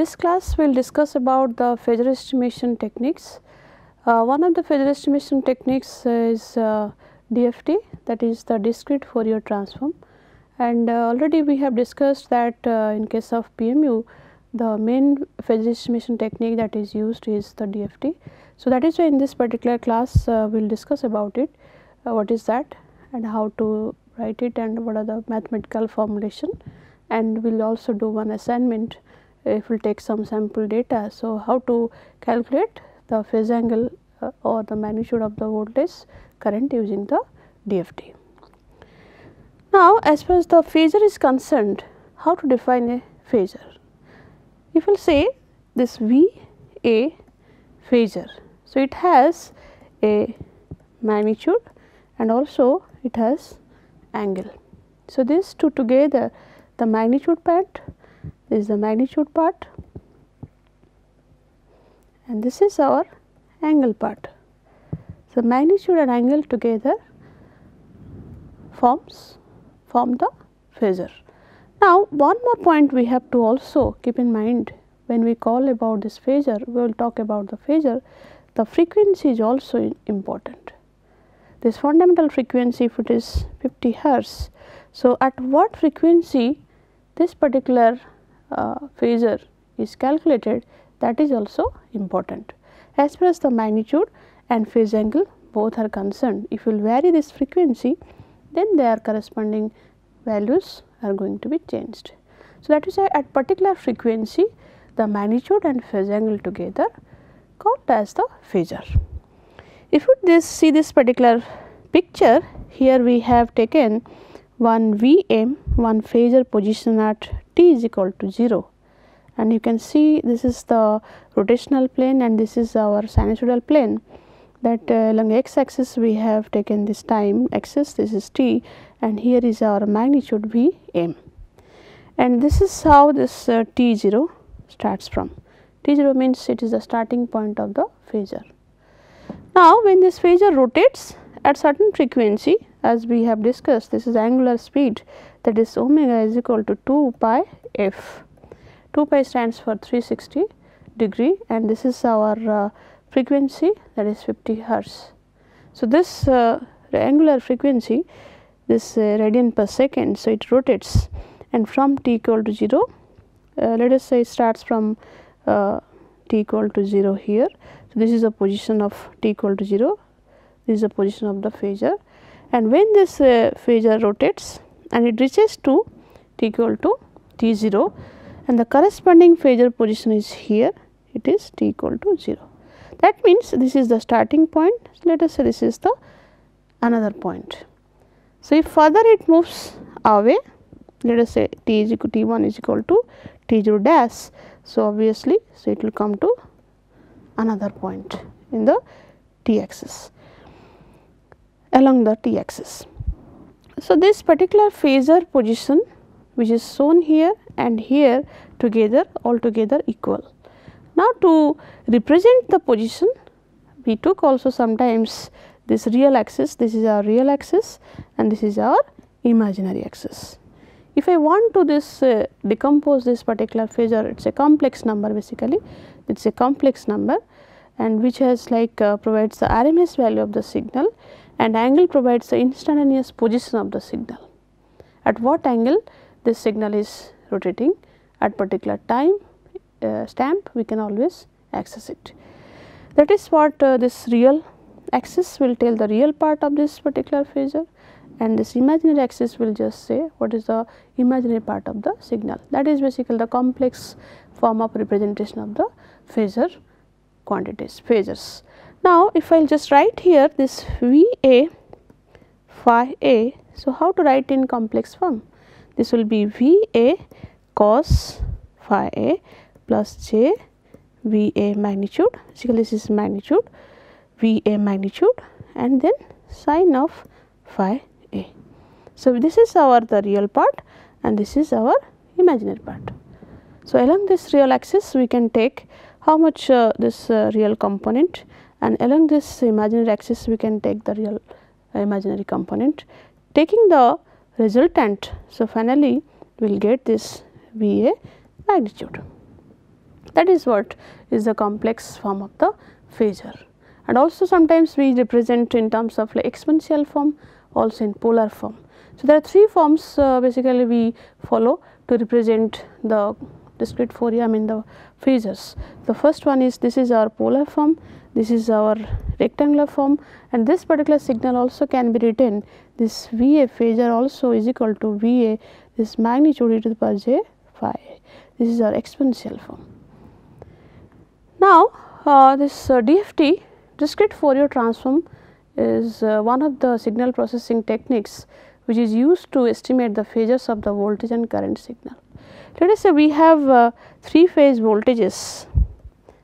this class we will discuss about the phasor estimation techniques. One of the phasor estimation techniques is DFT, that is the discrete Fourier transform, and already we have discussed that in case of PMU the main phasor estimation technique that is used is the DFT. So, that is why in this particular class we will discuss about it, what is that and how to write it and what are the mathematical formulation, and we will also do one assignment if we will take some sample data. So, how to calculate the phase angle or the magnitude of the voltage current using the DFT. Now, as far as the phasor is concerned, how to define a phasor? If we will say this VA phasor, so it has a magnitude and also it has angle. So, these two together, the magnitude part, this is the magnitude part, and this is our angle part. So, magnitude and angle together form the phasor. Now, one more point we have to also keep in mind when we call about this phasor, we will talk about the phasor, the frequency is also important. This fundamental frequency, if it is 50 hertz, so at what frequency this particular phasor is calculated, that is also important. As far as the magnitude and phase angle both are concerned, if you will vary this frequency, then their corresponding values are going to be changed. So, that is why at particular frequency the magnitude and phase angle together called as the phasor. If you see this particular picture, here we have taken one VM, one phasor position at t is equal to 0. And you can see this is the rotational plane and this is our sinusoidal plane, that along x axis we have taken this time axis, this is t, and here is our magnitude Vm, and this is how this t0 starts from. T0 means it is the starting point of the phasor. Now, when this phasor rotates at certain frequency, as we have discussed, this is angular speed, that is omega is equal to 2 pi f. 2 pi stands for 360 degree and this is our frequency, that is 50 hertz. So, this angular frequency, this radian per second, so it rotates, and from t equal to 0, let us say it starts from t equal to 0 here. So, this is the position of t equal to 0, this is the position of the phasor, and when this phasor rotates and it reaches to t equal to t0, and the corresponding phasor position is here, it is t equal to 0. That means this is the starting point, let us say this is the another point. So, if further it moves away, let us say t is equal to t1 is equal to t0 dash, so obviously, so it will come to another point in the t axis, along the t axis. So, this particular phasor position which is shown here and here together altogether equal. Now, to represent the position, we took also sometimes this real axis, this is our real axis and this is our imaginary axis. If I want to this decompose this particular phasor, it is a complex number, basically it is a complex number, and which has like provides the RMS value of the signal, and angle provides the instantaneous position of the signal. At what angle this signal is rotating, at particular time stamp we can always access it. That is what this real axis will tell the real part of this particular phasor, and this imaginary axis will just say what is the imaginary part of the signal. That is basically the complex form of representation of the phasor quantities, phasors. Now, if I will just write here this VA phi A, so how to write in complex form? This will be VA cos phi A plus j VA magnitude, basically this is magnitude, VA magnitude, and then sine of phi A. So, this is our the real part and this is our imaginary part. So, along this real axis we can take how much this real component, and along this imaginary axis we can take the real imaginary component, taking the resultant. So, finally, we will get this VA magnitude. That is what is the complex form of the phasor. And also sometimes we represent in terms of like exponential form, also in polar form. So, there are three forms basically we follow to represent the discrete Fourier, I mean the phasors. The first one is, this is our polar form, this is our rectangular form, and this particular signal also can be written, this VA phasor also is equal to VA, this magnitude e to the power j phi. This is our exponential form. Now, this DFT, discrete Fourier transform, is one of the signal processing techniques which is used to estimate the phasors of the voltage and current signal. Let us say we have three phase voltages,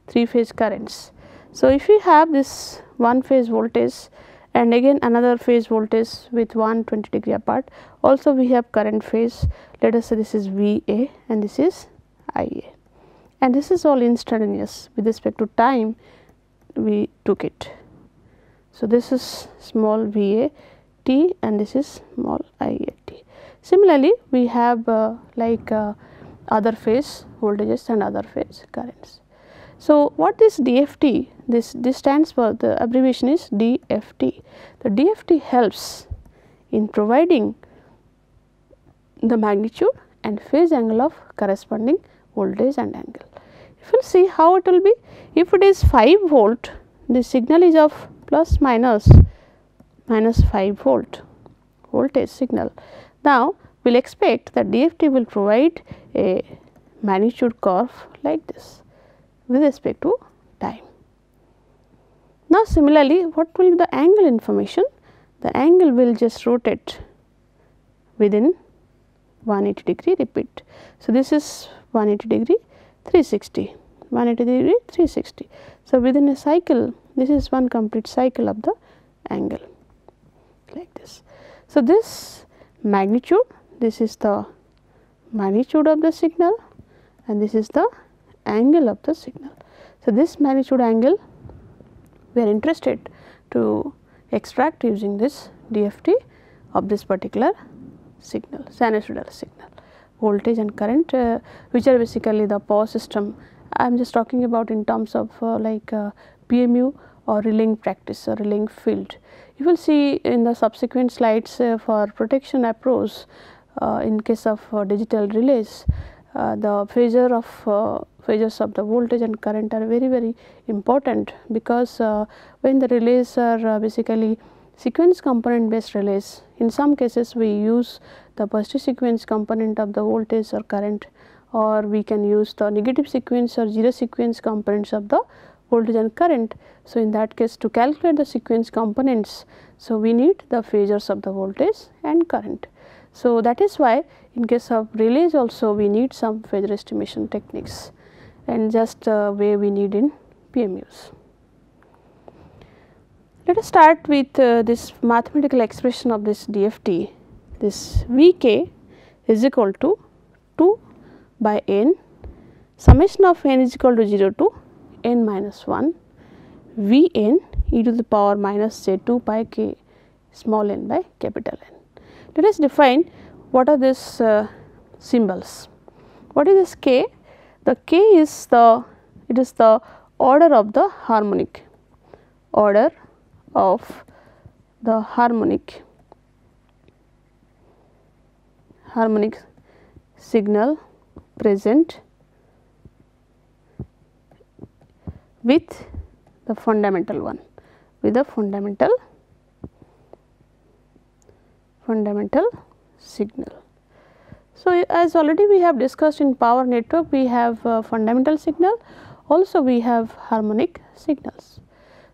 three phase currents. So, if we have this one phase voltage and again another phase voltage with 120 degree apart, also we have current phase, let us say this is VA and this is IA, and this is all instantaneous with respect to time we took it. So, this is small VA t and this is small IA t. Similarly, we have other phase voltages and other phase currents. So, what this DFT, this stands for, the abbreviation is DFT. The DFT helps in providing the magnitude and phase angle of corresponding voltage and angle. If you will see how it will be, if it is 5 volt, the signal is of plus minus 5 volt voltage signal. Now, we will expect that DFT will provide a magnitude curve like this with respect to time. Now, similarly, what will be the angle information? The angle will just rotate within 180 degree repeat. So, this is 180 degree 360, 180 degree 360. So, within a cycle, this is one complete cycle of the angle like this. So, this magnitude, this is the magnitude of the signal and this is the angle of the signal. So, this magnitude angle we are interested to extract using this DFT of this particular signal, sinusoidal signal, voltage and current, which are basically the power system. I am just talking about in terms of PMU or relaying practice or relaying field. You will see in the subsequent slides for protection approach in case of digital relays, the phasors of the voltage and current are very, very important, because when the relays are basically sequence component based relays, in some cases we use the positive sequence component of the voltage or current, or we can use the negative sequence or zero sequence components of the voltage and current. So, in that case, to calculate the sequence components, so we need the phasors of the voltage and current. So, that is why in case of relays also we need some phasor estimation techniques, and just way we need in PMUs. Let us start with this mathematical expression of this DFT. This Vk is equal to 2 by n, summation of n is equal to 0 to n minus 1, Vn e to the power minus j2 by k, small n by capital N. Let us define what are these symbols. What is this k? The k is the order of the harmonic, harmonic signal present with the fundamental one, with the fundamental signal. So, as already we have discussed in power network, we have fundamental signal, also we have harmonic signals.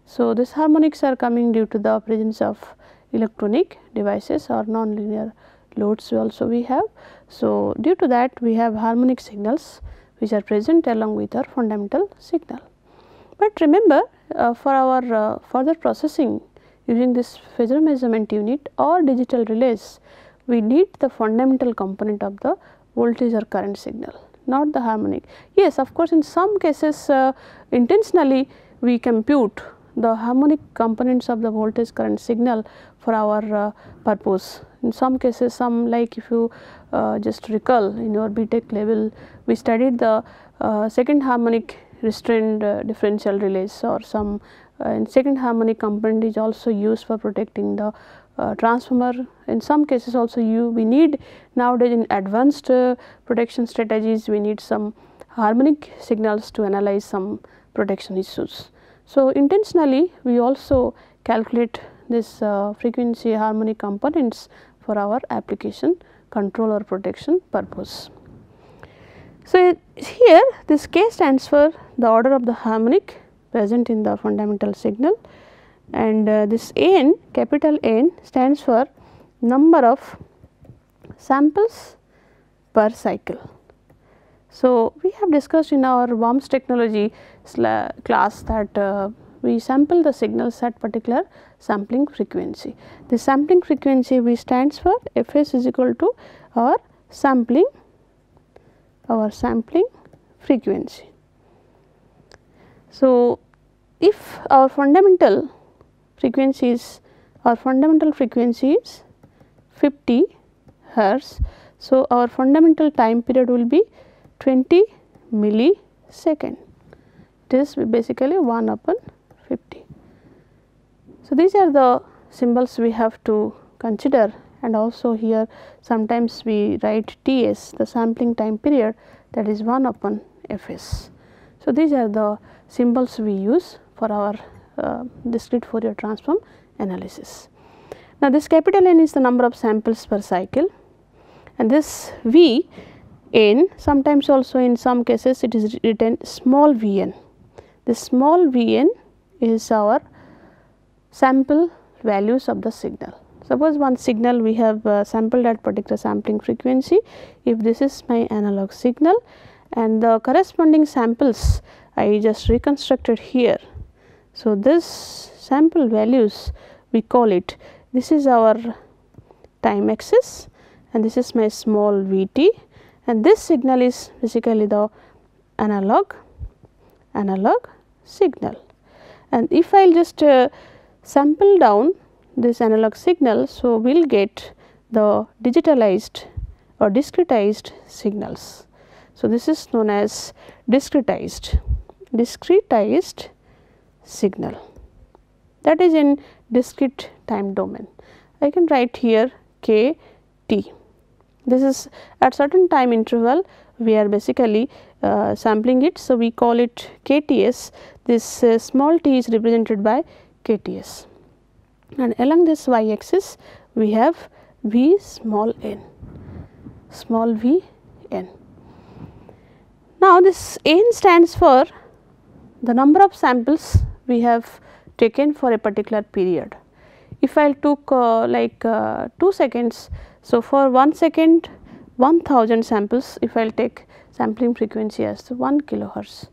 So, these harmonics are coming due to the presence of electronic devices or nonlinear loads also we have. So, due to that we have harmonic signals which are present along with our fundamental signal. But remember, for our further processing using this phasor measurement unit or digital relays, we need the fundamental component of the voltage or current signal, not the harmonic. Yes, of course, in some cases intentionally we compute the harmonic components of the voltage current signal for our purpose. In some cases, some, like if you just recall in your BTECH level, we studied the second harmonic restrained differential relays, or some second harmonic component is also used for protecting the transformer. In some cases also we need nowadays in advanced protection strategies, we need some harmonic signals to analyze some protection issues. So, intentionally we also calculate this frequency harmonic components for our application control or protection purpose. So, here this K stands for the order of the harmonic present in the fundamental signal, and this N, capital N, stands for number of samples per cycle. So, we have discussed in our WAMS technology class that we sample the signals at particular sampling frequency. The sampling frequency we stands for Fs is equal to our sampling frequency. So, if our fundamental frequency is 50 hertz, so our fundamental time period will be 20 millisecond. This is basically 1/50. So, these are the symbols we have to consider, and also here sometimes we write Ts, the sampling time period, that is 1/Fs. So, these are the symbols we use for our discrete Fourier transform analysis. Now, this capital N is the number of samples per cycle, and this V n, sometimes also in some cases it is written small v n. This small v n is our sample values of the signal. Suppose one signal we have sampled at particular sampling frequency. If this is my analog signal and the corresponding samples I just reconstructed here. So, this sample values we call it, this is our time axis, and this is my small v t, and this signal is basically the analog signal. And if I will just sample down this analog signal, so we will get the digitalized or discretized signals. So, this is known as discretized signal, that is in discrete time domain. I can write here k t. This is at certain time interval we are basically sampling it. So, we call it KTS. This small t is represented by KTS, and along this y axis we have v small v n. Now, this n stands for the number of samples we have taken for a particular period. If I took 2 seconds, so for 1 second 1000 samples, if I will take sampling frequency as 1 kilohertz.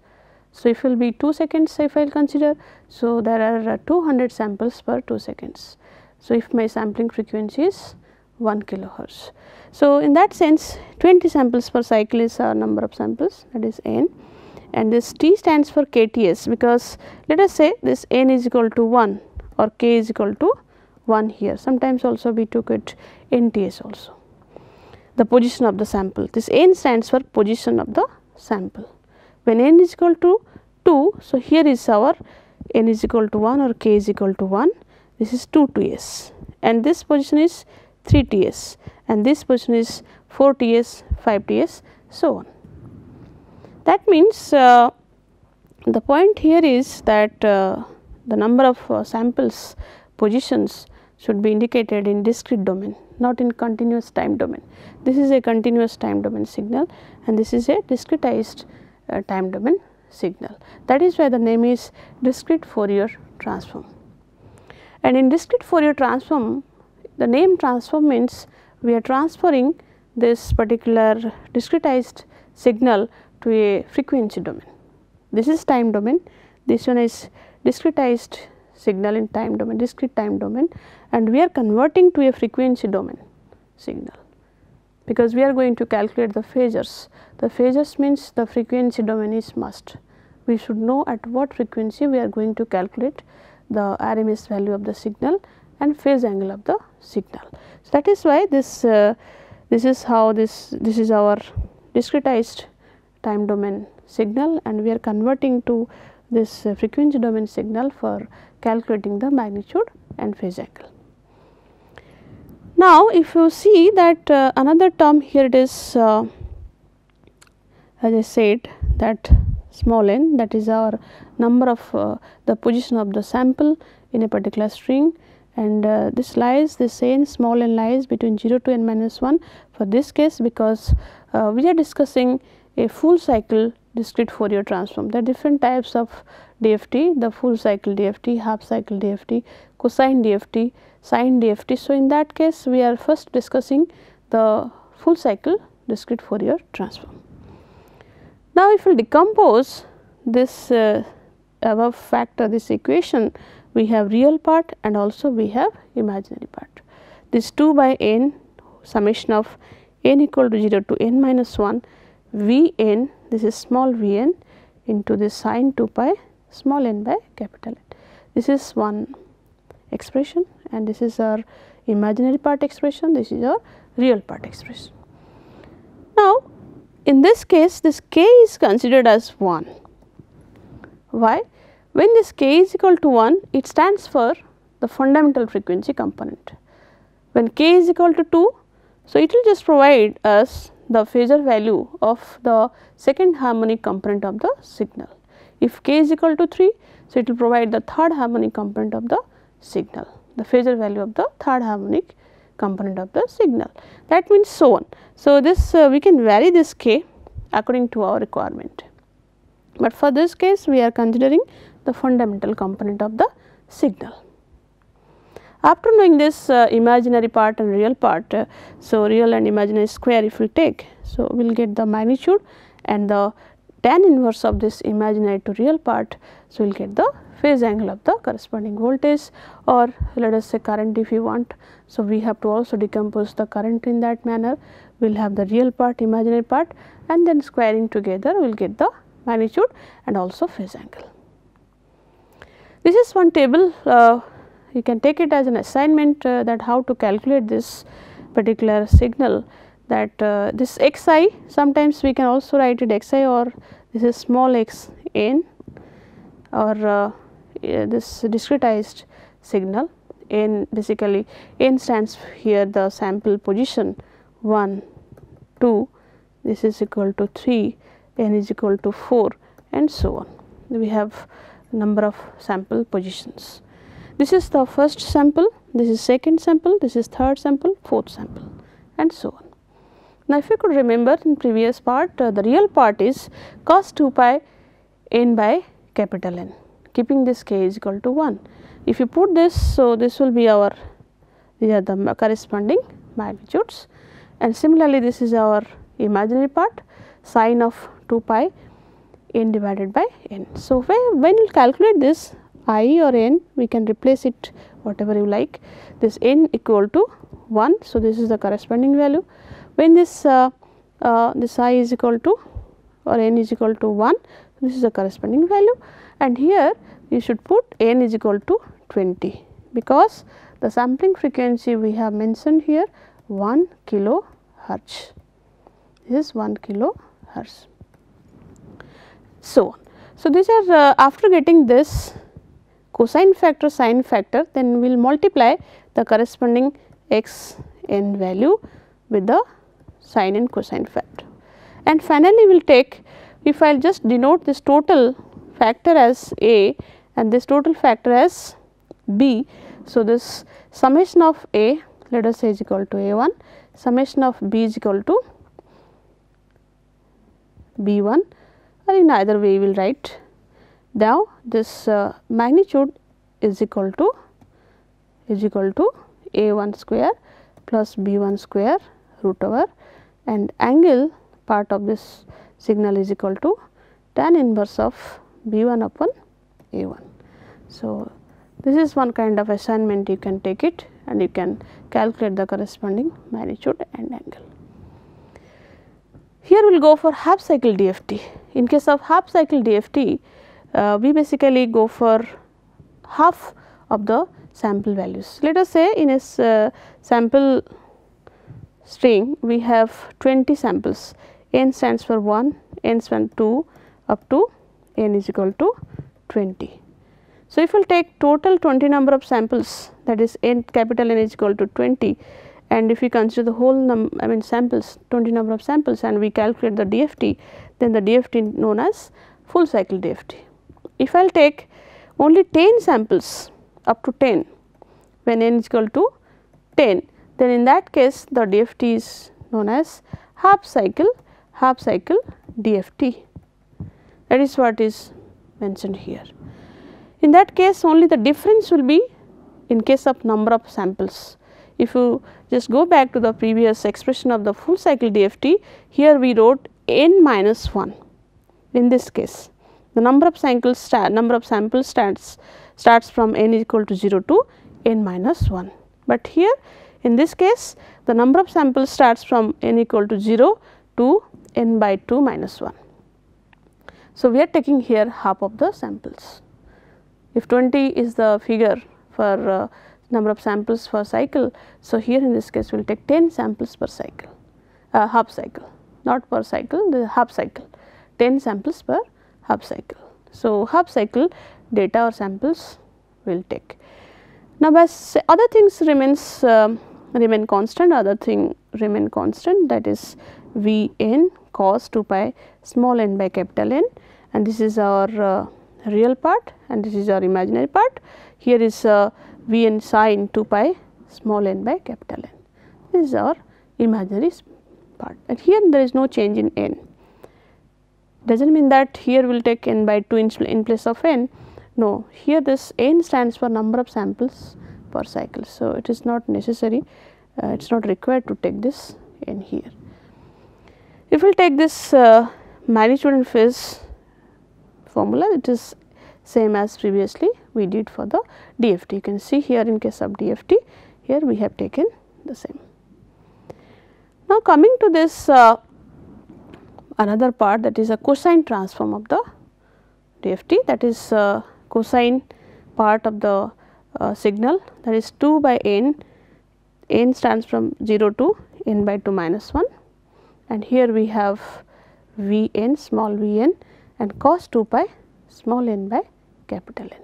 So, if it will be 2 seconds if I will consider, so there are 200 samples per 2 seconds. So, if my sampling frequency is 1 kilohertz. So, in that sense 20 samples per cycle is our number of samples, that is n, and this t stands for kts, because let us say this n is equal to 1 or k is equal to 1 here. Sometimes also we took it NTS also, the position of the sample. This n stands for position of the sample. When n is equal to 2, so here is our n is equal to 1 or k is equal to 1. This is 2ts, and this position is 3ts, and this position is 4ts, 5ts, so on. That means the point here is that the number of samples positions should be indicated in discrete domain, not in continuous time domain. This is a continuous time domain signal, and this is a discretized time domain signal. That is why the name is discrete Fourier transform. And in discrete Fourier transform, the name transform means we are transferring this particular discretized signal to a frequency domain. This is time domain, this one is discretized signal in time domain, discrete time domain, and we are converting to a frequency domain signal, because we are going to calculate the phasors. The phasors means the frequency domain is must. we should know at what frequency we are going to calculate the RMS value of the signal and phase angle of the signal. So, that is why this is how this is our discretized time domain signal, and we are converting to this frequency domain signal for calculating the magnitude and phase angle. Now, if you see that another term here, it is as I said that small n, that is our number of the position of the sample in a particular string, and this small n lies between 0 to n minus 1 for this case, because we are discussing a full cycle discrete Fourier transform. There are different types of DFT, the full cycle DFT, half cycle DFT, cosine DFT, sine DFT. So, in that case we are first discussing the full cycle discrete Fourier transform. Now, if we decompose this above factor, this equation, we have real part and also we have imaginary part. This 2 by n summation of n equal to 0 to n minus 1 v n, this is small v n, into this sine 2 pi small n by capital N. This is one expression, and this is our imaginary part expression, this is our real part expression. Now, in this case this k is considered as 1. Why? When this k is equal to 1, it stands for the fundamental frequency component. When k is equal to 2, so it will just provide us the phasor value of the second harmonic component of the signal. If k is equal to 3, so it will provide the third harmonic component of the signal, the phasor value of the third harmonic component of the signal. That means so on. So, this we can vary this k according to our requirement, but for this case we are considering the fundamental component of the signal. After knowing this imaginary part and real part, so real and imaginary square if we take, so we will get the magnitude and the tan inverse of this imaginary to real part, so we will get the phase angle of the corresponding voltage, or let us say current if you want. So, we have to also decompose the current in that manner. We will have the real part, imaginary part, and then squaring together we will get the magnitude and also phase angle. This is one table. You can take it as an assignment that how to calculate this particular signal, that this xi, sometimes we can also write it xi, or this is small x n, or this discretized signal n, basically n stands here the sample position 1, 2, this is equal to 3, n is equal to 4 and so on. We have number of sample positions. This is the first sample, this is second sample, this is third sample, fourth sample and so on. Now, if you could remember in previous part, the real part is cos 2 pi n by capital N, keeping this k is equal to 1. If you put this, so this will be our, these are the corresponding magnitudes, and similarly this is our imaginary part, sine of 2 pi n divided by n. So, when you calculate this I or n, we can replace it whatever you like, this n equal to 1. So, this is the corresponding value. When this I is equal to or n is equal to 1, this is the corresponding value, and here you should put n is equal to 20, because the sampling frequency we have mentioned here 1 kilohertz, this is 1 kilohertz. So on. So, these are after getting this cosine factor, sine factor, then we will multiply the corresponding x n value with the sine and cosine factor. And finally, we will take, if I will just denote this total factor as A and this total factor as B. So, this summation of A, let us say, is equal to A1, summation of B is equal to B1, or in either way we will write. Now, this magnitude is equal to A1 square plus B1 square root over, and angle part of this signal is equal to tan inverse of B1 upon A1. So, this is one kind of assignment, you can take it and you can calculate the corresponding magnitude and angle. Here we will go for half cycle DFT. In case of half cycle DFT, we basically go for half of the sample values. Let us say in a sample string we have 20 samples, n stands for 1, n stands for 2 up to n is equal to 20. So, if we will take total 20 number of samples, that is n capital N is equal to 20, and if we consider the whole samples, 20 number of samples, and we calculate the DFT, then the DFT known as full cycle DFT. If I will take only 10 samples up to 10, when n is equal to 10, then in that case the DFT is known as half cycle DFT. That is what is mentioned here. In that case only the difference will be in case of number of samples. If you just go back to the previous expression of the full cycle DFT, here we wrote n minus 1. In this case the number of samples starts from n is equal to 0 to n minus 1. But here in this case the number of samples starts from n equal to 0 to n by 2 minus 1. So, we are taking here half of the samples. If 20 is the figure for number of samples per cycle, so here in this case we will take 10 samples per cycle, half cycle, not per cycle, the half cycle, 10 samples per half cycle. So, half cycle data or samples we will take. Now, as other things remain constant, that is V n cos 2 pi small n by capital N, and this is our real part and this is our imaginary part. Here is V n sine 2 pi small n by capital N. This is our imaginary part, and here there is no change in n. Does not mean that here we will take n by 2 in place of n. No, here this n stands for number of samples per cycle. So, it is not necessary, it is not required to take this n here. If we will take this magnitude and phase formula, it is same as previously we did for the DFT. You can see here in case of DFT, here we have taken the same. Now, coming to this another part, that is a cosine transform of the DFT, that is cosine part of the signal, that is 2 by n, n stands from 0 to n by 2 minus 1, and here we have V n, small v n, and cos 2 pi small n by capital N.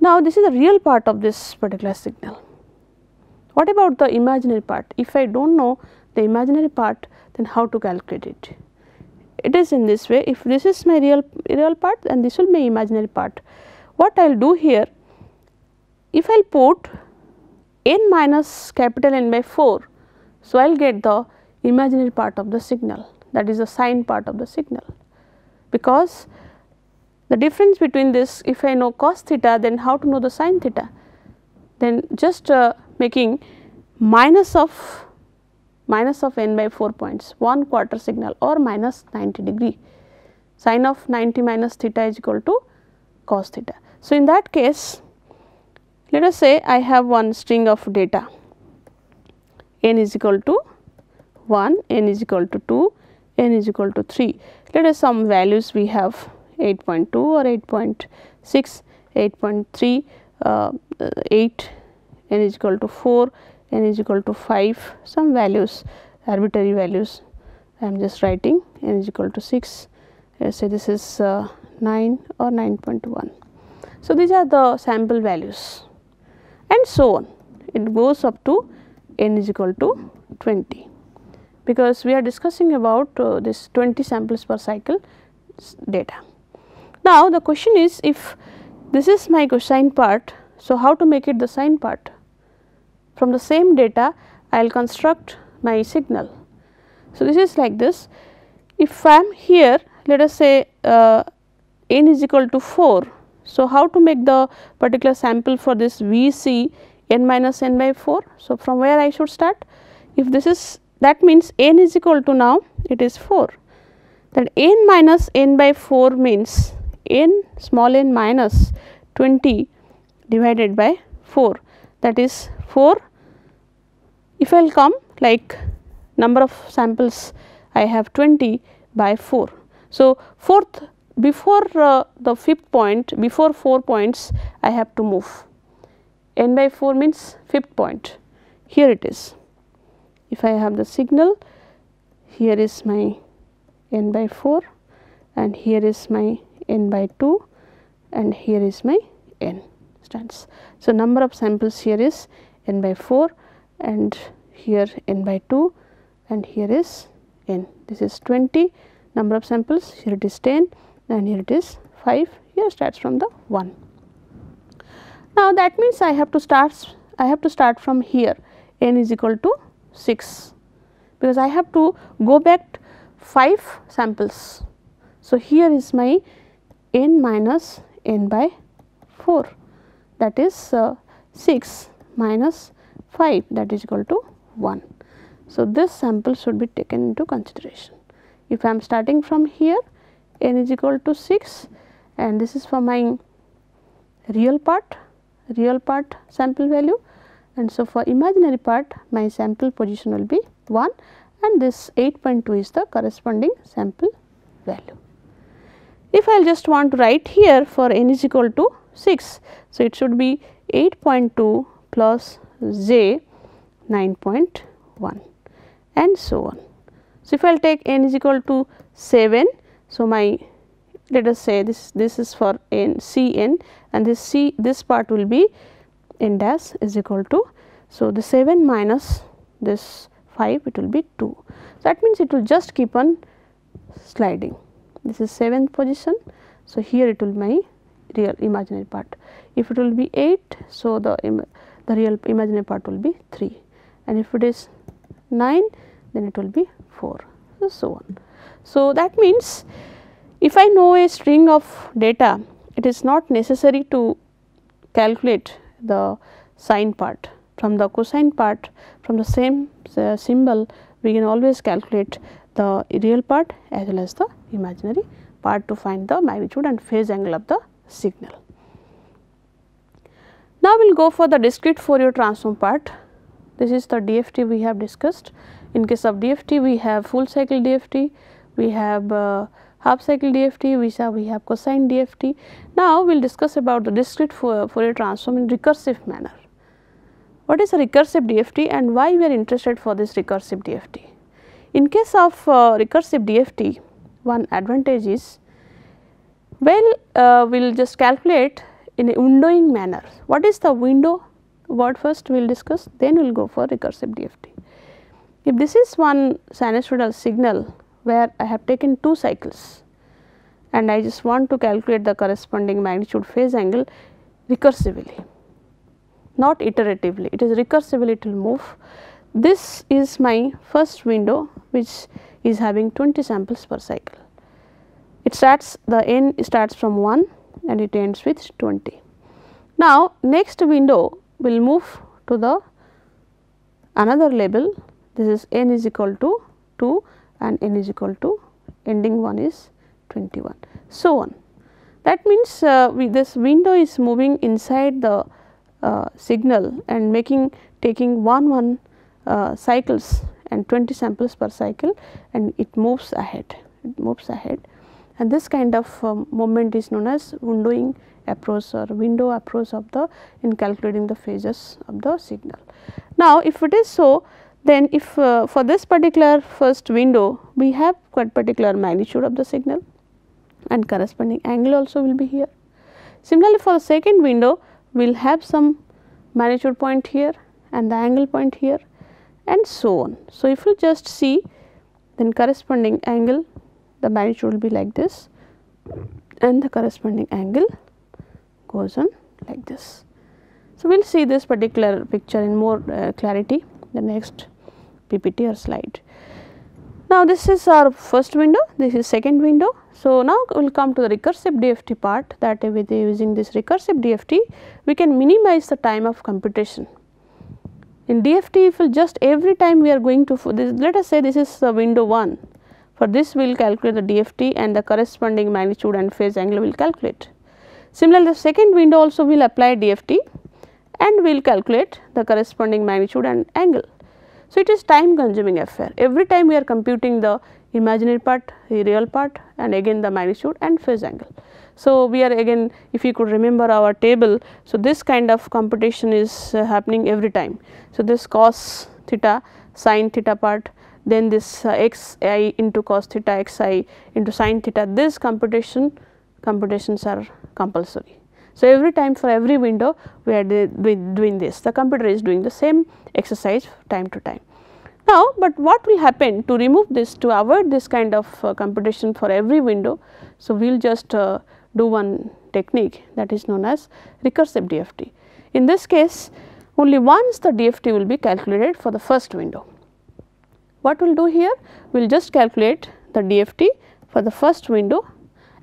Now, this is the real part of this particular signal. What about the imaginary part? If I do not know the imaginary part, then how to calculate it? It is in this way, if this is my real part and this will be my imaginary part. What I will do here, if I will put n minus capital N by 4, so I will get the imaginary part of the signal, that is the sine part of the signal. Because the difference between this, if I know cos theta, then how to know the sine theta? Then just making minus of n by 4 points, 1/4 signal or minus 90 degree. Sine of 90 minus theta is equal to cos theta. So, in that case, let us say I have one string of data, n is equal to 1, n is equal to 2, n is equal to 3. Let us some values we have 8.2 or 8.6, 8.3, 8, n is equal to 4, n is equal to 5, some values, arbitrary values I am just writing, n is equal to 6, let us say this is 9 or 9.1. So, these are the sample values and so on, it goes up to n is equal to 20. Because we are discussing about this 20 samples per cycle data. Now, the question is, if this is my cosine part, so how to make it the sine part? From the same data, I will construct my signal. So, this is like this, if I am here, let us say n is equal to 4, so how to make the particular sample for this Vc n minus n by 4, so from where I should start? If this is, that means n is equal to, now it is 4, that n minus n by 4 means n small n minus 20 divided by 4, that is 4. If I will come like number of samples I have 20/4. So, before 4 points I have to move. N/4 means 5th point. Here it is. If I have the signal, here is my N/4 and here is my N/2 and here is my N strands. So, number of samples here is N/4 and here N/2 and here is N. This is 20 number of samples, here it is 10 and here it is 5, here starts from the 1. Now, that means I have to start from here, N is equal to 6, because I have to go back 5 samples. So, here is my N minus N/4, that is 6 minus 5, that is equal to 1. So, this sample should be taken into consideration. If I am starting from here, N is equal to 6 and this is for my real part sample value, and so for imaginary part my sample position will be 1 and this 8.2 is the corresponding sample value. If I just want to write here for N is equal to 6, so it should be 8.2 plus j 9.1 and so on. So, if I will take N is equal to 7, so my, let us say this is for N, Cn, and this part will be N dash is equal to, so the 7 minus this 5, it will be 2. So, that means it will just keep on sliding. This is 7th position, so here it will be my real imaginary part. If it will be 8, so the real imaginary part will be 3, and if it is 9, then it will be 4, and so on. So, that means if I know a string of data, it is not necessary to calculate the sine part. From the cosine part, from the same symbol, we can always calculate the real part as well as the imaginary part to find the magnitude and phase angle of the signal. Now, we will go for the discrete Fourier transform part. This is the DFT we have discussed. In case of DFT, we have full cycle DFT, we have half cycle DFT, we have cosine DFT. Now, we will discuss about the discrete Fourier transform in recursive manner. What is a recursive DFT and why we are interested for this recursive DFT? In case of recursive DFT, one advantage is, well, we will just calculate in a windowing manner. What is the window word first we will discuss, then we will go for recursive DFT. If this is one sinusoidal signal where I have taken 2 cycles and I just want to calculate the corresponding magnitude phase angle recursively, not iteratively, it is recursively it will move. This is my first window which is having 20 samples per cycle. It starts, the N starts from 1 and it ends with 20. Now, next window will move to the another label. This is N is equal to 2 and N is equal to, ending one is 21, so on. That means this window is moving inside the signal and taking one cycles and 20 samples per cycle, and it moves ahead, and this kind of movement is known as windowing approach or window approach of the in calculating the phases of the signal. Now, if it is so, then if for this particular first window we have quite particular magnitude of the signal and corresponding angle also will be here. Similarly, for the second window we will have some magnitude point here and the angle point here and so on. So, if you just see, then corresponding angle, the magnitude will be like this and the corresponding angle goes on like this. So, we will see this particular picture in more clarity the next PPT or slide. Now, this is our first window, this is second window. So, now we will come to the recursive DFT part, that with using this recursive DFT, we can minimize the time of computation. In DFT, if we just every time we are going to, let us say this is the window 1, for this we will calculate the DFT and the corresponding magnitude and phase angle we will calculate. Similarly, the second window also we will apply DFT and we will calculate the corresponding magnitude and angle. So, it is time consuming affair. Every time we are computing the imaginary part, the real part, and again the magnitude and phase angle. So, we are again, if you could remember our table, so this kind of computation is happening every time. So, this cos theta, sin theta part, then this x I into cos theta, x I into sin theta, this computations are compulsory. So, every time for every window we are doing this, the computer is doing the same exercise time to time. Now, but what will happen to remove this, to avoid this kind of computation for every window? So, we will just do one technique that is known as recursive DFT. In this case, only once the DFT will be calculated for the first window. What we will do here? We will just calculate the DFT for the first window,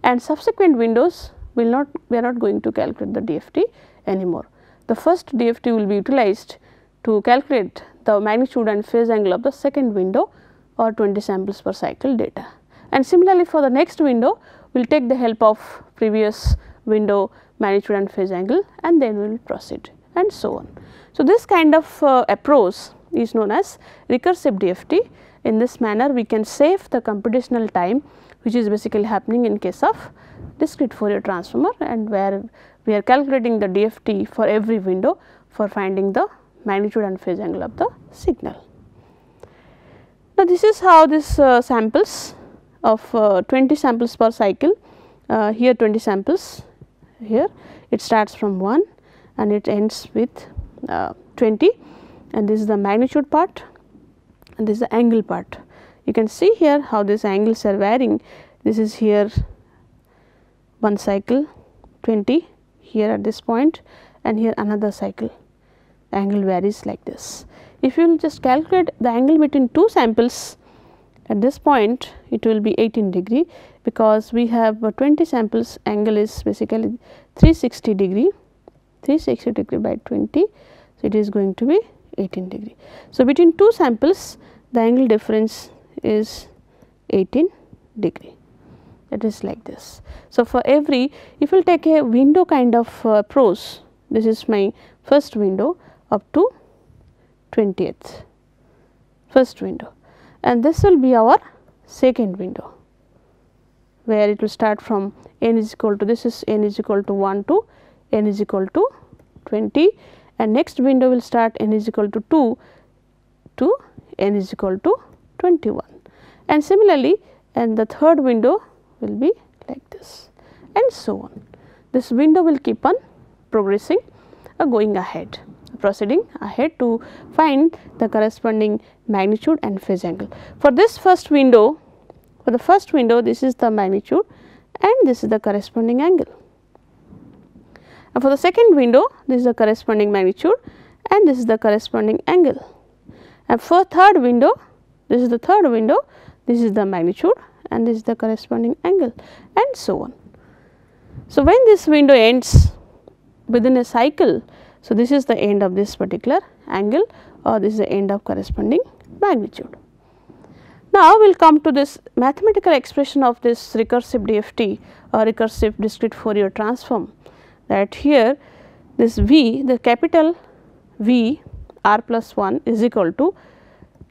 and subsequent windows we are not going to calculate the DFT anymore. The first DFT will be utilized to calculate the magnitude and phase angle of the second window, or 20 samples per cycle data. And similarly, for the next window, we will take the help of previous window magnitude and phase angle, and then we will proceed, and so on. So, this kind of approach is known as recursive DFT. In this manner, we can save the computational time, which is basically happening in case of discrete Fourier transformer, and where we are calculating the DFT for every window for finding the magnitude and phase angle of the signal. Now, this is how this samples of 20 samples per cycle, here 20 samples, here it starts from 1 and it ends with 20, and this is the magnitude part and this is the angle part. You can see here how these angles are varying. This is here 1 cycle 20 here at this point, and here another cycle, angle varies like this. If you will just calculate the angle between two samples at this point, it will be 18 degree, because we have 20 samples, angle is basically 360 degree, 360 degree by 20, so it is going to be 18 degree. So, between two samples the angle difference is 18 degree. It is like this. So, for every, if you will take a window kind of approach, this is my first window up to 20th, first window, and this will be our second window, where it will start from n is equal to, this is n is equal to 1 to n is equal to 20, and next window will start n is equal to 2 to n is equal to 21, and similarly, and the third window will be like this, and so on. This window will keep on progressing, going ahead, proceeding ahead to find the corresponding magnitude and phase angle. For this first window, for the first window, this is the magnitude and this is the corresponding angle, and for the second window, this is the corresponding magnitude and this is the corresponding angle, and for third window, this is the third window, this is the magnitude and this is the corresponding angle, and so on. So, when this window ends within a cycle, so this is the end of this particular angle, or this is the end of corresponding magnitude. Now, we will come to this mathematical expression of this recursive DFT or recursive discrete Fourier transform, that here this V, the capital V r plus 1 is equal to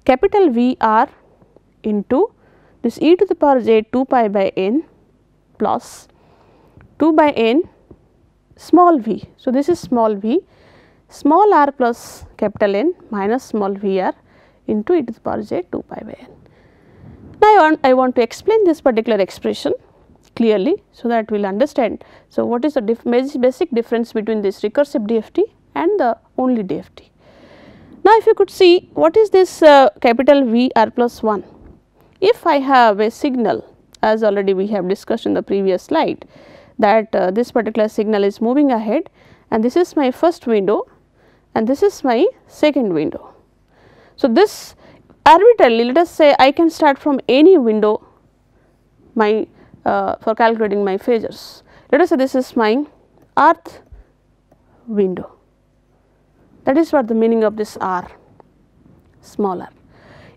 capital V r into this e to the power j 2 pi by n plus 2 by n small v. So, this is small v, small r plus capital N minus small v r into e to the power j 2 pi by n. Now, I want to explain this particular expression clearly, so that we will understand. So, what is the basic difference between this recursive DFT and the only DFT? Now, if you could see, what is this capital V r plus 1? If I have a signal, as already we have discussed in the previous slide, that this particular signal is moving ahead, and this is my first window and this is my second window. So, this arbitrarily, let us say I can start from any window my for calculating my phasors. Let us say this is my rth window, that is what the meaning of this r, small r.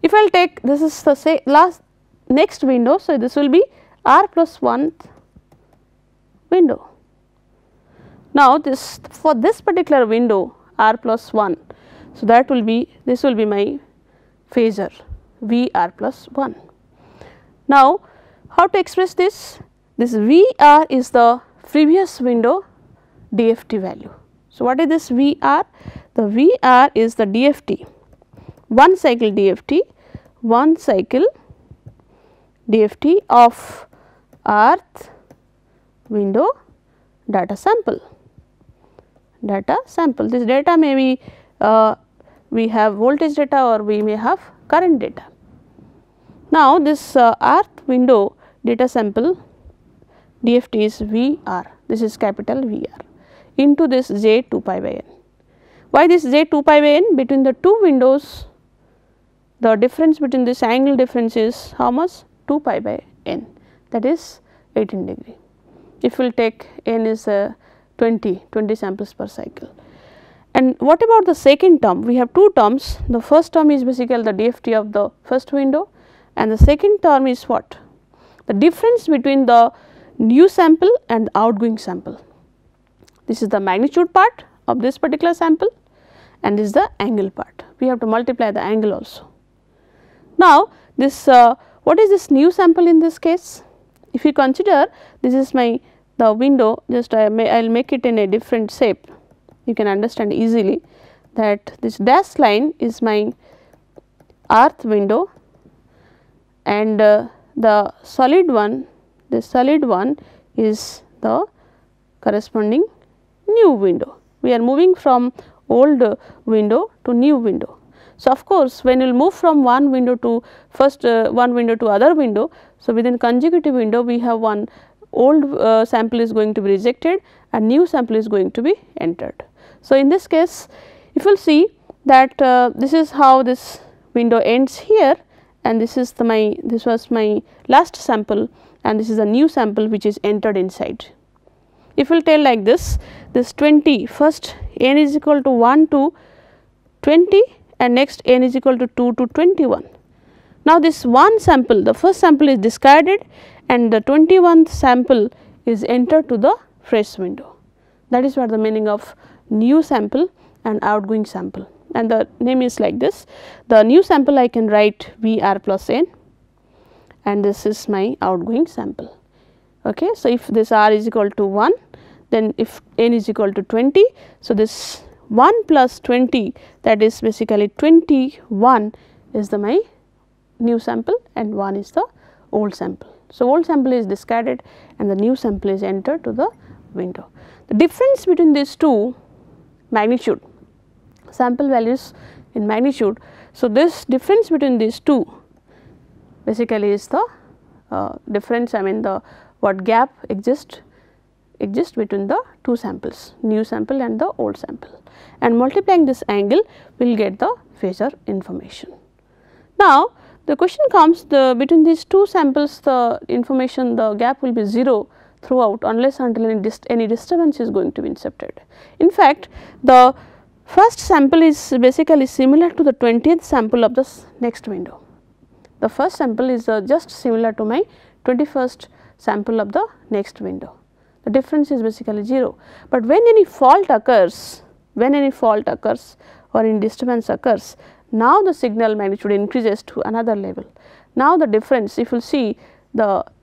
If I will take, this is the say next window, so this will be r plus 1th window. Now, for this particular window r plus 1, so that will be, this will be my phasor V r plus 1. Now, how to express this? This VR is the previous window DFT value. So, what is this VR? The VR is the DFT, one cycle DFT, of earth window data sample. This data may be we have voltage data or we may have current data. Now, this earth window data sample DFT is VR, this is capital VR, into this j 2 pi by n. Why this j 2 pi by n? Between the two windows, the difference between this angle difference is how much? 2 pi by n, that is 18 degree. If we will take n is 20 samples per cycle. And what about the second term? We have two terms. The first term is basically the DFT of the first window, and the second term is what? The difference between the new sample and the outgoing sample. This is the magnitude part of this particular sample, and this is the angle part. We have to multiply the angle also. Now, this what is this new sample in this case? If you consider this is the window, just I will make it in a different shape. You can understand easily that this dashed line is my earth window, and the solid one, is the corresponding new window. We are moving from old window to new window. So, of course, when you will move from one window to other window, so within consecutive window we have one old sample is going to be rejected and new sample is going to be entered. So, in this case, if you will see that this is how this window ends here, and this is this was my last sample, and this is a new sample which is entered inside. If you will tell like this, this 20 first n is equal to 1 to 20 and next n is equal to 2 to 21. Now, this one sample, the first sample is discarded and the 21st sample is entered to the fresh window. That is what the meaning of new sample and outgoing sample, and the name is like this. The new sample I can write VR plus n, and this is my outgoing sample. Okay. So, if this R is equal to 1, then if n is equal to 20, so this 1 plus 20, that is basically 21 is my new sample and 1 is the old sample. So, old sample is discarded and the new sample is entered to the window. The difference between these two magnitude, sample values in magnitude. So, this difference between these two basically is the difference, what gap exists between the two samples, new sample and the old sample, and multiplying this angle we will get the phasor information. Now, the question comes, between these two samples the information, the gap will be 0 throughout unless until any disturbance is going to be incepted. In fact, the first sample is basically similar to the 20th sample of this next window. The first sample is just similar to my 21st sample of the next window. The difference is basically 0, but when any fault occurs, or any disturbance occurs, now the signal magnitude increases to another level. Now, the difference, if you see,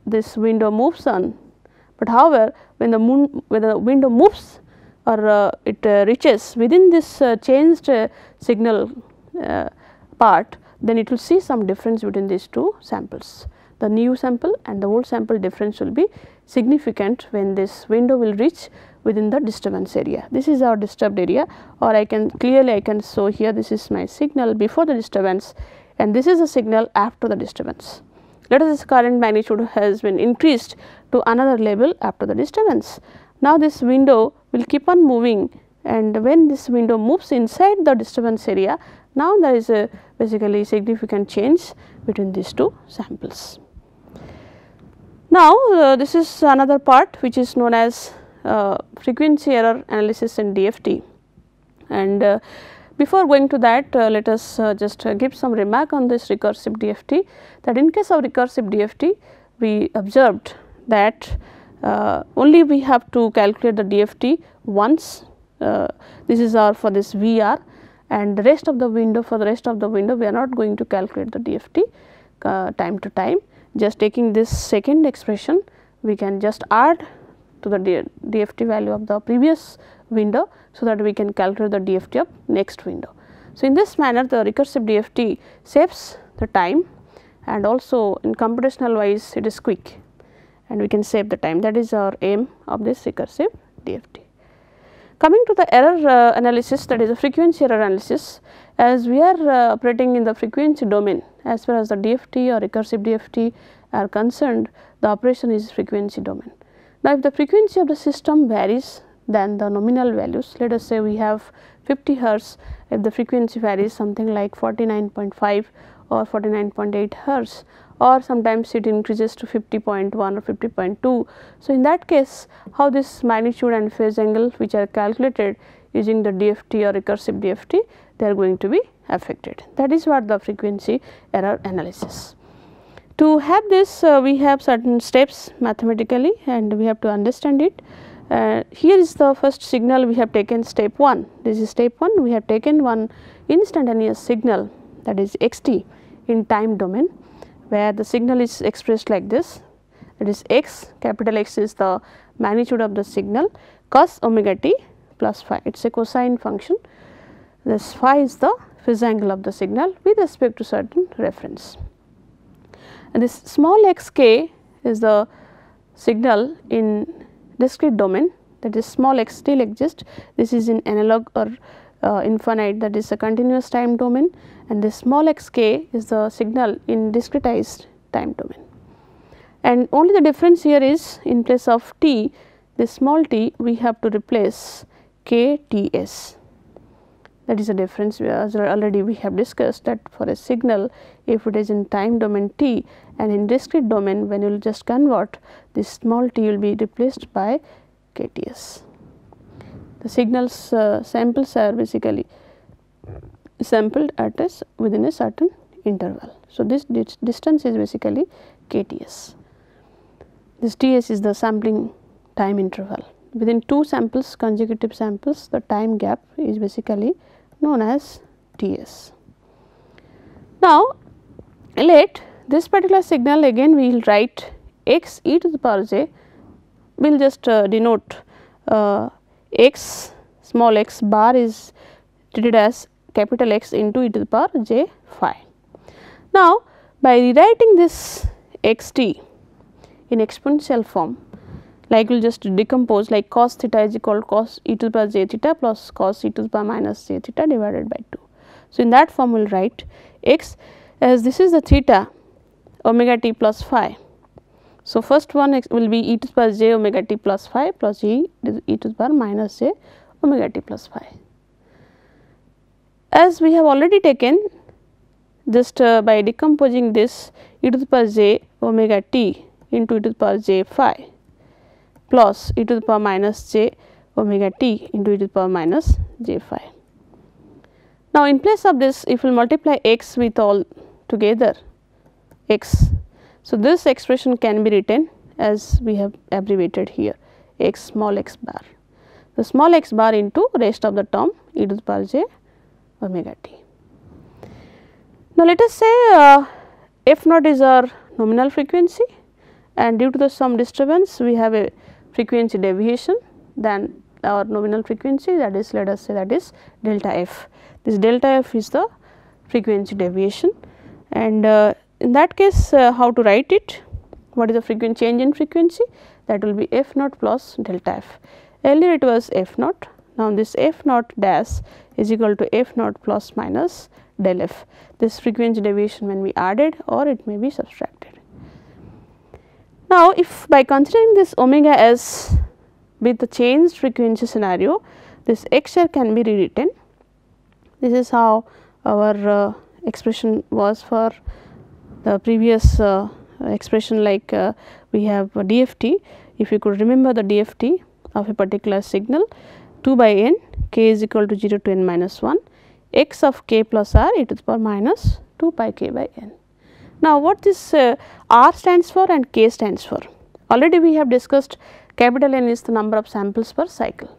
this window moves on, but however, when the window moves or it reaches within this changed signal part, then it will see some difference between these two samples. The new sample and the old sample difference will be significant when this window will reach within the disturbance area. This is our disturbed area, or I can show here, this is my signal before the disturbance and this is the signal after the disturbance. Let us say current magnitude has been increased to another level after the disturbance. Now, this window will keep on moving, and when this window moves inside the disturbance area, now there is a basically significant change between these two samples. Now, this is another part which is known as frequency error analysis in DFT, and before going to that, let us just give some remark on this recursive DFT, that in case of recursive DFT we observed that only we have to calculate the DFT once. This is our for this VR, and the rest of the window, we are not going to calculate the DFT time to time, just taking this second expression, we can just add to the DFT value of the previous window, so that we can calculate the DFT of next window. So, in this manner the recursive DFT saves the time, and also in computational wise it is quick and we can save the time. That is our aim of this recursive DFT. Coming to the error analysis, that is a frequency error analysis, as we are operating in the frequency domain. As far as the DFT or recursive DFT are concerned, the operation is frequency domain. Now, if the frequency of the system varies than the nominal values, let us say we have 50 hertz, if the frequency varies something like 49.5 or 49.8 hertz, or sometimes it increases to 50.1 or 50.2. So, in that case, how this magnitude and phase angle which are calculated using the DFT or recursive DFT, they are going to be affected. That is what the frequency error analysis. To have this, we have certain steps mathematically and we have to understand it. Here is the first signal we have taken, step 1. This is step 1, we have taken one instantaneous signal, that is xt in time domain, where the signal is expressed like this. That is x, capital X is the magnitude of the signal, cos omega t plus phi, it is a cosine function. This phi is the phase angle of the signal with respect to certain reference. And this small xk is the signal in discrete domain, that is small x still exists. This is in analog or infinite, that is a continuous time domain, and this small xk is the signal in discretized time domain. And only the difference here is, in place of t, this small t we have to replace kts. That is a difference, as already we have discussed, that for a signal if it is in time domain t and in discrete domain, when you will just convert, this small t will be replaced by kts. The signals samples are basically sampled at a within a certain interval. So, this distance is basically kts. This ts is the sampling time interval. Within two samples, consecutive samples, the time gap is basically known as Ts. Now, let this particular signal, again we will write x e to the power j, we will just denote x, small x bar is treated as capital X into e to the power j phi. Now, by rewriting this xt in exponential form, like we will just decompose, like cos theta is equal to cos e to the power j theta plus cos e to the power minus j theta divided by 2. So, in that form we will write x, as this is the theta omega t plus phi. So, first one x will be e to the power j omega t plus phi plus e to the power minus j omega t plus phi. As we have already taken, just by decomposing this e to the power j omega t into e to the power j phi plus e to the power minus j omega t into e to the power minus j phi. Now, in place of this, if we multiply x with all together x, so this expression can be written as we have abbreviated here, x small x bar. The small x bar into rest of the term e to the power j omega t. Now, let us say f0 is our nominal frequency, and due to the some disturbance we have a frequency deviation than our nominal frequency, that is, let us say that is delta f. This delta f is the frequency deviation, and in that case how to write it, what is the frequency change in frequency, that will be f naught plus delta f. Earlier it was f naught, now this f naught dash is equal to f naught plus minus del f. This frequency deviation when we added, or it may be subtracted. Now, if by considering this omega s with the changed frequency scenario, this x here can be rewritten. This is how our expression was for the previous expression, like we have a DFT. If you could remember the DFT of a particular signal, 2 by n, k is equal to 0 to n minus 1, x of k plus r e to the power minus 2 pi k by n. Now, what this r stands for and k stands for, already we have discussed. Capital N is the number of samples per cycle,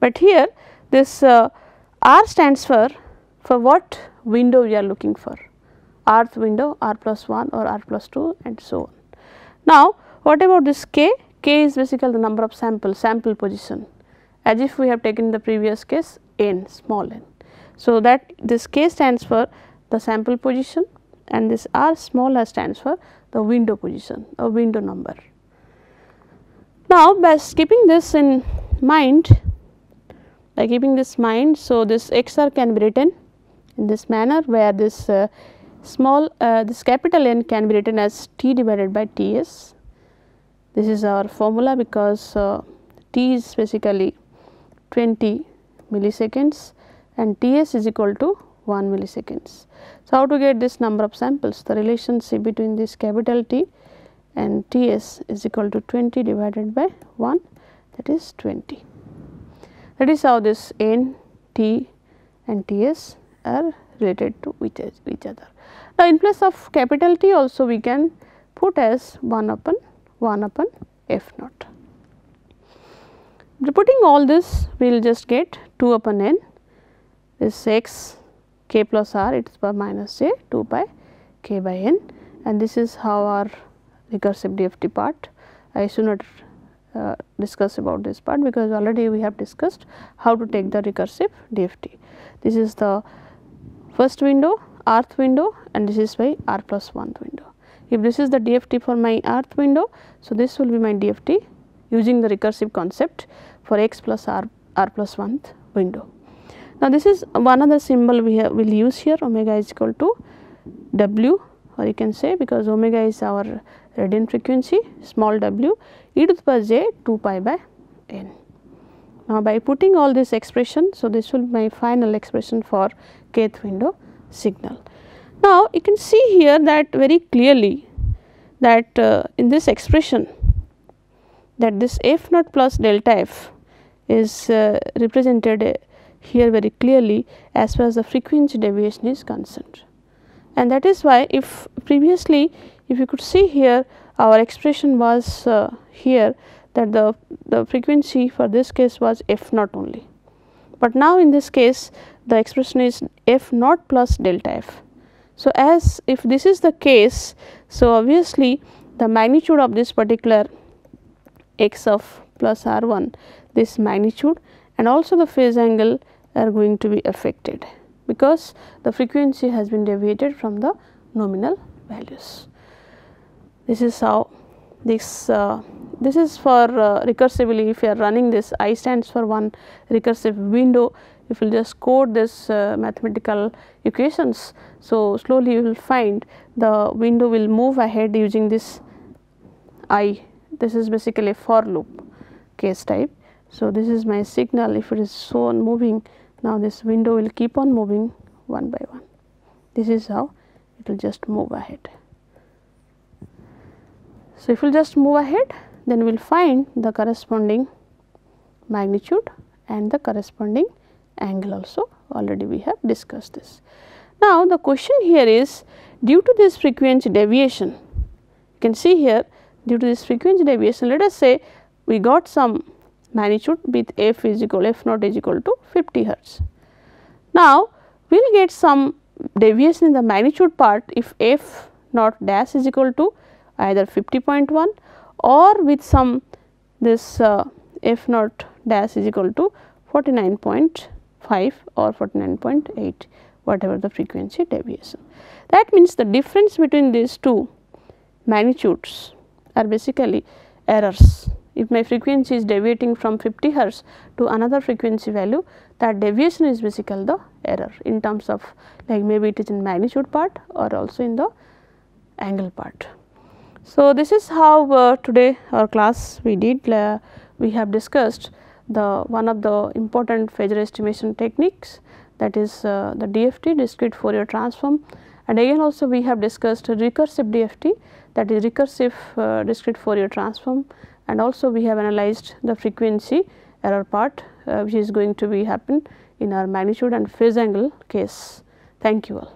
but here this r stands for what window we are looking for, Rth window, R plus 1 or R plus 2 and so on. Now, what about this k? K is basically the number of sample position, as if we have taken the previous case n, small n. So, that this k stands for the sample position and this R small r stands for the window position or window number. Now, by keeping this in mind, so this XR can be written in this manner, where this this capital N can be written as T divided by Ts. This is our formula, because T is basically 20 milliseconds and Ts is equal to 1 milliseconds. So, how to get this number of samples? The relationship between this capital T and Ts is equal to 20 divided by 1, that is 20. That is how this N, T and Ts are related to each other. Now, in place of capital T also we can put as 1 upon F naught. Putting all this, we will just get 2 upon N, this X k plus R, it is by minus j 2 by k by N, and this is how our recursive DFT part. I should not discuss about this part, because already we have discussed how to take the recursive DFT. This is the first window, Rth window, and this is my R plus 1 window. If this is the DFT for my Rth window, so this will be my DFT using the recursive concept for X plus R, R plus 1 window. Now, this is one other symbol we will use here, omega is equal to W, or you can say, because omega is our radian frequency, small w, e to the power j 2 pi by n. Now, by putting all this expression, so this will be my final expression for kth window signal. Now, you can see here that very clearly that in this expression that this f naught plus delta f is represented here very clearly as far as the frequency deviation is concerned. And that is why, if previously if you could see here, our expression was here that the frequency for this case was f naught only, but now in this case the expression is f naught plus delta f. So, as if this is the case, so obviously the magnitude of this particular x of plus r1, this magnitude and also the phase angle are going to be affected, because the frequency has been deviated from the nominal values. This is how this, this is for recursively, if you are running this, I stands for one recursive window, if you will just code this mathematical equations. So, slowly you will find the window will move ahead using this I, this is basically a for loop case type. So, this is my signal, if it is so on moving, now this window will keep on moving one by one. This is how it will just move ahead. So, if we will just move ahead, then we will find the corresponding magnitude and the corresponding angle also, already we have discussed this. Now, the question here is, due to this frequency deviation, you can see here, due to this frequency deviation, let us say we got some magnitude with f naught is equal to 50 hertz. Now, we will get some deviation in the magnitude part if f naught dash is equal to either 50.1 or with some this f naught dash is equal to 49.5 or 49.8, whatever the frequency deviation. That means the difference between these two magnitudes are basically errors. If my frequency is deviating from 50 hertz to another frequency value, that deviation is basically the error in terms of, like, maybe it is in magnitude part or also in the angle part. So, this is how today our class we did, we have discussed the one of the important Phasor estimation techniques, that is the DFT, discrete Fourier transform, and again also we have discussed recursive DFT, that is recursive discrete Fourier transform, and also we have analyzed the frequency error part which is going to be happen in our magnitude and phase angle case. Thank you all.